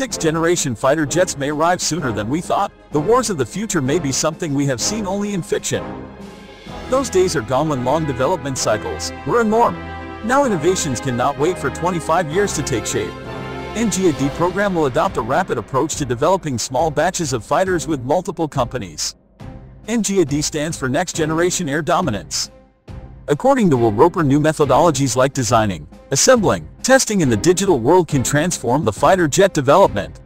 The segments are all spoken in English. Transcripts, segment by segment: sixth-generation fighter jets may arrive sooner than we thought. The wars of the future may be something we have seen only in fiction. Those days are gone when long development cycles were a norm. Now innovations cannot wait for 25 years to take shape. NGAD program will adopt a rapid approach to developing small batches of fighters with multiple companies. NGAD stands for Next Generation Air Dominance. According to Will Roper, new methodologies like designing, assembling, testing in the digital world can transform the fighter jet development.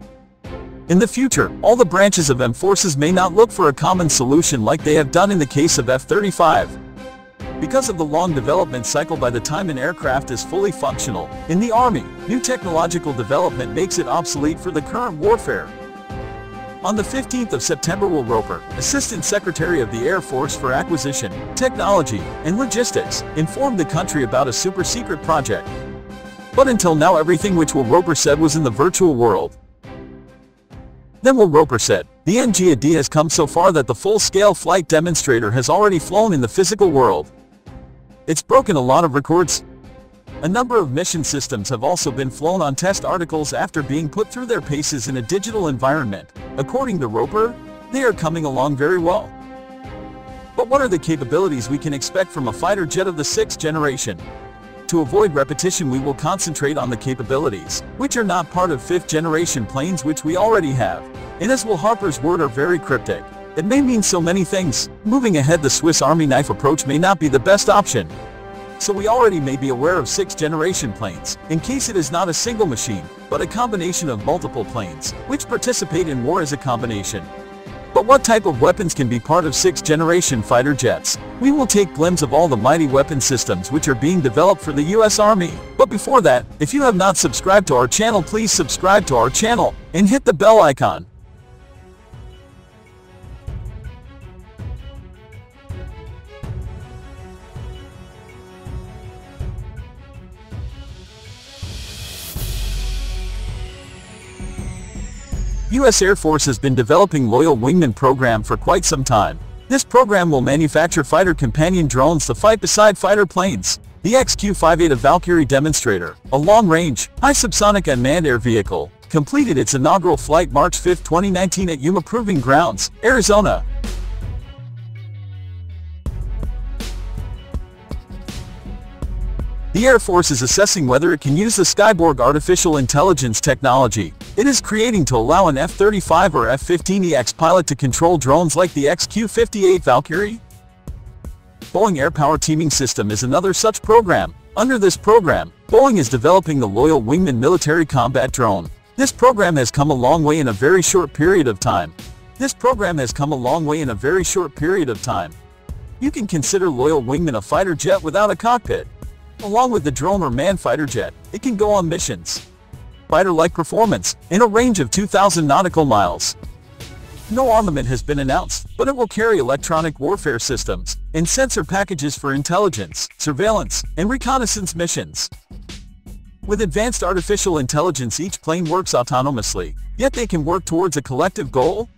In the future, all the branches of M forces may not look for a common solution like they have done in the case of F-35. Because of the long development cycle, by the time an aircraft is fully functional in the Army, new technological development makes it obsolete for the current warfare. On the 15th of September, Will Roper, Assistant Secretary of the Air Force for Acquisition, Technology, and Logistics, informed the country about a super-secret project. But until now, everything which Will Roper said was in the virtual world. Then Will Roper said, "The NGAD has come so far that the full-scale flight demonstrator has already flown in the physical world. It's broken a lot of records. A number of mission systems have also been flown on test articles after being put through their paces in a digital environment. According to Roper, they are coming along very well. But what are the capabilities we can expect from a fighter jet of the sixth generation? To avoid repetition, we will concentrate on the capabilities, which are not part of fifth-generation planes which we already have. And as Will Roper's words are very cryptic, it may mean so many things. Moving ahead, the Swiss Army knife approach may not be the best option. So we already may be aware of sixth-generation planes, in case it is not a single machine, but a combination of multiple planes, which participate in war as a combination. But what type of weapons can be part of sixth-generation fighter jets? We will take glimpse of all the mighty weapon systems which are being developed for the U.S. Army. But before that, if you have not subscribed to our channel, please subscribe to our channel, and hit the bell icon. U.S. Air Force has been developing Loyal Wingman program for quite some time. This program will manufacture fighter companion drones to fight beside fighter planes. The XQ-58A Valkyrie demonstrator, a long-range, high-subsonic unmanned air vehicle, completed its inaugural flight March 5, 2019 at Yuma Proving Grounds, Arizona. The Air Force is assessing whether it can use the Skyborg artificial intelligence technology it is creating to allow an F-35 or F-15EX pilot to control drones like the XQ-58 Valkyrie. Boeing Air Power Teaming System is another such program. Under this program, Boeing is developing the Loyal Wingman military combat drone. This program has come a long way in a very short period of time. You can consider Loyal Wingman a fighter jet without a cockpit. Along with the drone or manned fighter jet, it can go on missions. Fighter-like performance, in a range of 2,000 nautical miles. No armament has been announced, but it will carry electronic warfare systems, and sensor packages for intelligence, surveillance, and reconnaissance missions. With advanced artificial intelligence, each plane works autonomously, yet they can work towards a collective goal.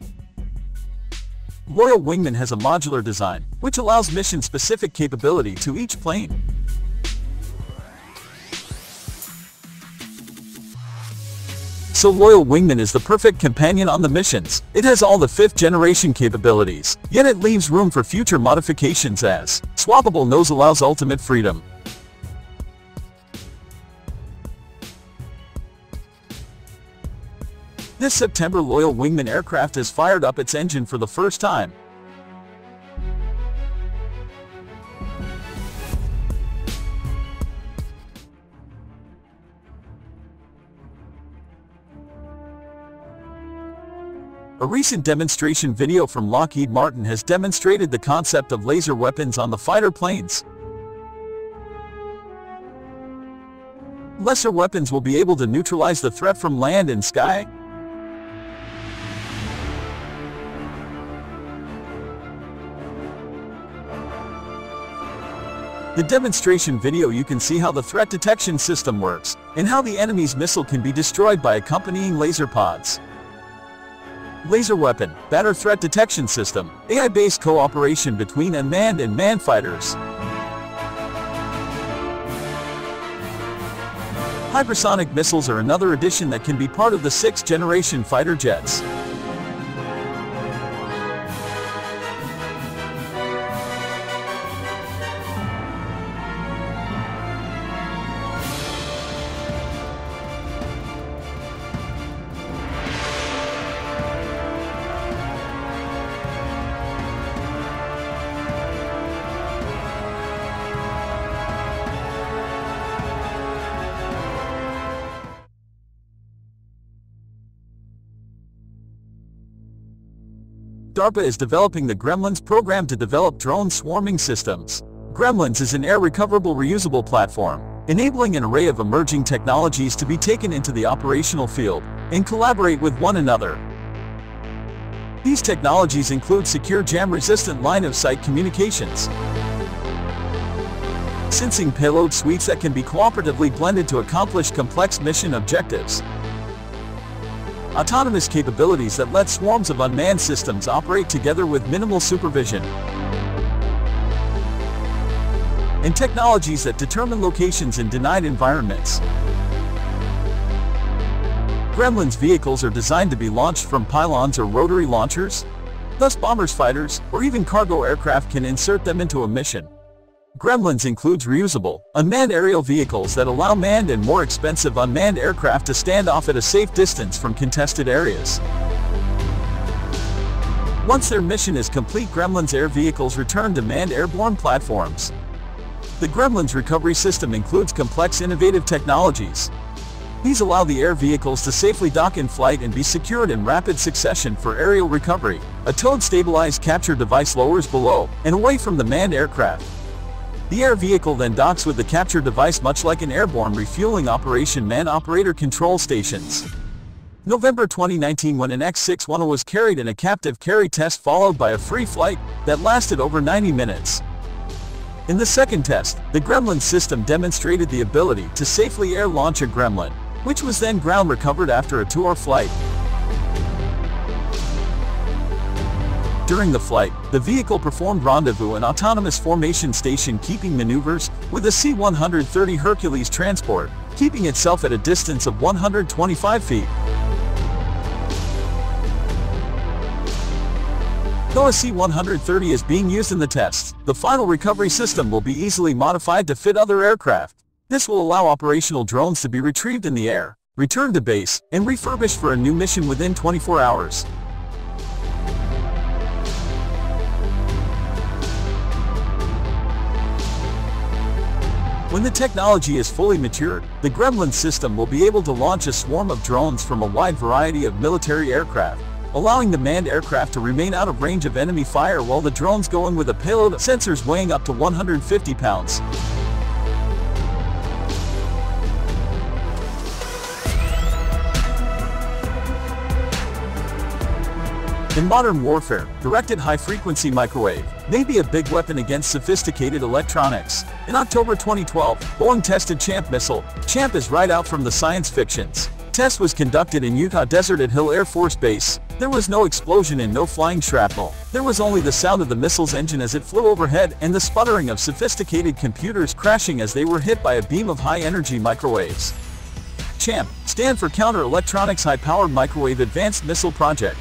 Loyal Wingman has a modular design, which allows mission-specific capability to each plane. So Loyal Wingman is the perfect companion on the missions. It has all the fifth-generation capabilities, yet it leaves room for future modifications as swappable nose allows ultimate freedom. This September, Loyal Wingman aircraft has fired up its engine for the first time. A recent demonstration video from Lockheed Martin has demonstrated the concept of laser weapons on the fighter planes. Lesser weapons will be able to neutralize the threat from land and sky. The demonstration video, you can see how the threat detection system works, and how the enemy's missile can be destroyed by accompanying laser pods. Laser weapon, batter threat detection system, AI-based cooperation between unmanned and manned fighters. hypersonic missiles are another addition that can be part of the 6th-generation fighter jets. DARPA is developing the Gremlins program to develop drone swarming systems. Gremlins is an air-recoverable reusable platform, enabling an array of emerging technologies to be taken into the operational field and collaborate with one another. These technologies include secure jam-resistant line-of-sight communications, sensing payload suites that can be cooperatively blended to accomplish complex mission objectives, autonomous capabilities that let swarms of unmanned systems operate together with minimal supervision, and technologies that determine locations in denied environments. Gremlins vehicles are designed to be launched from pylons or rotary launchers. Thus bombers, fighters, or even cargo aircraft can insert them into a mission. Gremlins includes reusable, unmanned aerial vehicles that allow manned and more expensive unmanned aircraft to stand off at a safe distance from contested areas. Once their mission is complete, Gremlins air vehicles return to manned airborne platforms. The Gremlins recovery system includes complex innovative technologies. These allow the air vehicles to safely dock in flight and be secured in rapid succession for aerial recovery. A towed stabilized capture device lowers below and away from the manned aircraft. The air vehicle then docks with the capture device, much like an airborne refueling operation. Man-operator control stations. November 2019, when an X-610 was carried in a captive carry test followed by a free flight that lasted over 90 minutes. In the second test, the Gremlin system demonstrated the ability to safely air launch a Gremlin, which was then ground recovered after a 2-hour flight. During the flight, the vehicle performed rendezvous and autonomous formation station keeping maneuvers with a C-130 Hercules transport, keeping itself at a distance of 125 feet. Though a C-130 is being used in the test, the final recovery system will be easily modified to fit other aircraft. This will allow operational drones to be retrieved in the air, returned to base, and refurbished for a new mission within 24 hours. When the technology is fully matured, the Gremlin system will be able to launch a swarm of drones from a wide variety of military aircraft, allowing the manned aircraft to remain out of range of enemy fire while the drones go in with a payload of sensors weighing up to 150 pounds. In modern warfare, directed high-frequency microwave may be a big weapon against sophisticated electronics. In October 2012, Boeing tested CHAMP missile. CHAMP is right out from the science fictions. Test was conducted in Utah Deserted Hill Air Force Base. There was no explosion and no flying shrapnel. There was only the sound of the missile's engine as it flew overhead and the sputtering of sophisticated computers crashing as they were hit by a beam of high-energy microwaves. CHAMP stands for Counter Electronics High-Powered Microwave Advanced Missile Project.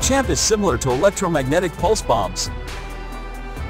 CHAMP is similar to electromagnetic pulse bombs.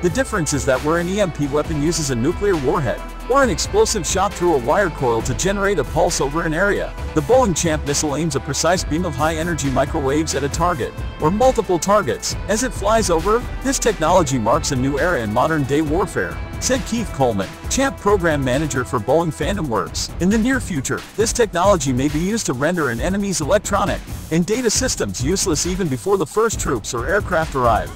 The difference is that where an EMP weapon uses a nuclear warhead or an explosive shot through a wire coil to generate a pulse over an area, the Boeing CHAMP missile aims a precise beam of high-energy microwaves at a target, or multiple targets, as it flies over. This technology marks a new era in modern-day warfare, said Keith Coleman, CHAMP program manager for Boeing Phantom Works. In the near future, this technology may be used to render an enemy's electronic and data systems useless even before the first troops or aircraft arrive.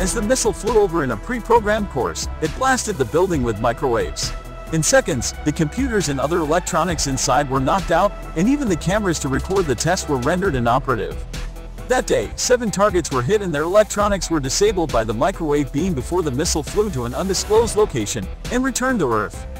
As the missile flew over in a pre-programmed course, it blasted the building with microwaves. In seconds, the computers and other electronics inside were knocked out, and even the cameras to record the test were rendered inoperative. That day, 7 targets were hit and their electronics were disabled by the microwave beam before the missile flew to an undisclosed location and returned to Earth.